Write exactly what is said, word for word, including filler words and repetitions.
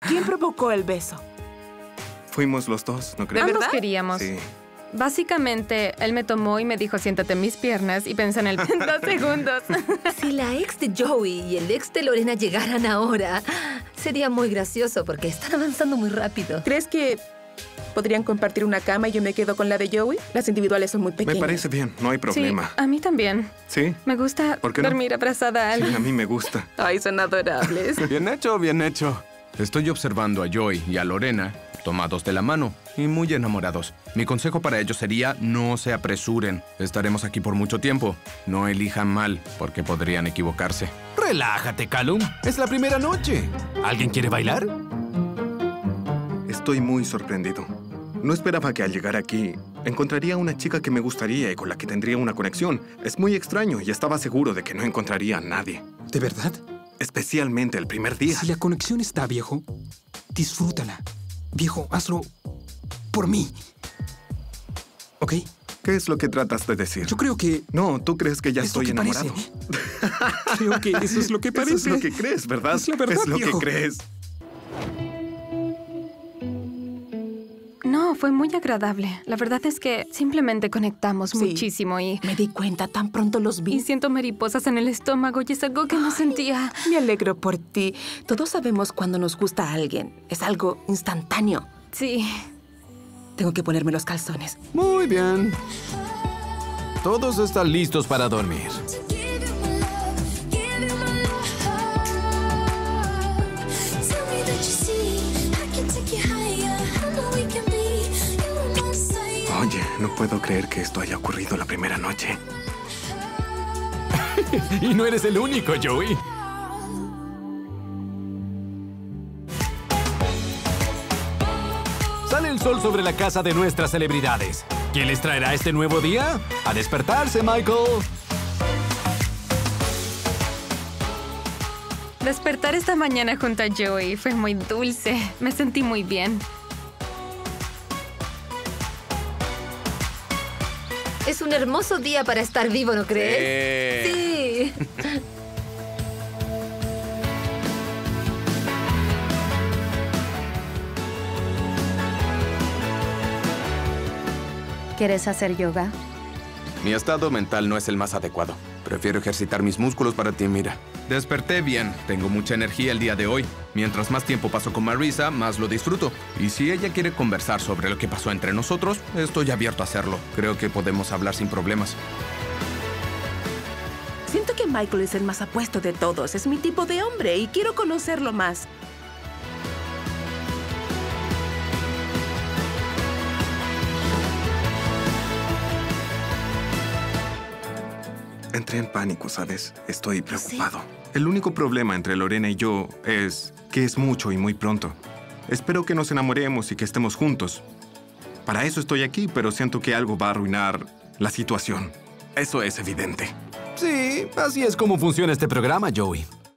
¿Quién provocó el beso? Fuimos los dos, ¿no crees? Ambos queríamos. Sí. Básicamente, él me tomó y me dijo, siéntate en mis piernas, y pensé en él en dos segundos. Si la ex de Joey y el ex de Lorena llegaran ahora, sería muy gracioso porque están avanzando muy rápido. ¿Crees que podrían compartir una cama y yo me quedo con la de Joey? Las individuales son muy pequeñas. Me parece bien, no hay problema. Sí, a mí también. ¿Sí? Me gusta dormir no? abrazada a alguien. Sí, a mí me gusta. Ay, son adorables. Bien hecho, bien hecho. Estoy observando a Joey y a Lorena tomados de la mano y muy enamorados. Mi consejo para ellos sería no se apresuren. Estaremos aquí por mucho tiempo. No elijan mal, porque podrían equivocarse. Relájate, Callum. Es la primera noche. ¿Alguien quiere bailar? Estoy muy sorprendido. No esperaba que al llegar aquí encontraría una chica que me gustaría y con la que tendría una conexión. Es muy extraño y estaba seguro de que no encontraría a nadie. ¿De verdad? Especialmente el primer día. Si la conexión está, viejo, disfrútala. Viejo, hazlo por mí. ¿Ok? ¿Qué es lo que tratas de decir? Yo creo que... No, tú crees que ya estoy enamorado. Creo que eso es lo que parece. Eso es lo que crees, ¿verdad? Es la verdad, viejo. Es lo que crees. No, fue muy agradable. La verdad es que simplemente conectamos sí. muchísimo y... Me di cuenta tan pronto los vi. Y siento mariposas en el estómago y es algo que no sentía. Me alegro por ti. Todos sabemos cuando nos gusta a alguien. Es algo instantáneo. Sí. Tengo que ponerme los calzones. Muy bien. Todos están listos para dormir. Oye, no puedo creer que esto haya ocurrido la primera noche. Y no eres el único, Joey. Sale el sol sobre la casa de nuestras celebridades. ¿Quién les traerá este nuevo día? ¡A despertarse, Michael! Despertar esta mañana junto a Joey fue muy dulce. Me sentí muy bien. Es un hermoso día para estar vivo, ¿no crees? Sí. Sí. ¿Quieres hacer yoga? Mi estado mental no es el más adecuado. Prefiero ejercitar mis músculos para ti, mira. Desperté bien. Tengo mucha energía el día de hoy. Mientras más tiempo paso con Marisa, más lo disfruto. Y si ella quiere conversar sobre lo que pasó entre nosotros, estoy abierto a hacerlo. Creo que podemos hablar sin problemas. Siento que Michael es el más apuesto de todos. Es mi tipo de hombre y quiero conocerlo más. Entré en pánico, ¿sabes? Estoy preocupado. ¿Sí? El único problema entre Lorena y yo es que es mucho y muy pronto. Espero que nos enamoremos y que estemos juntos. Para eso estoy aquí, pero siento que algo va a arruinar la situación. Eso es evidente. Sí, así es como funciona este programa, Joey.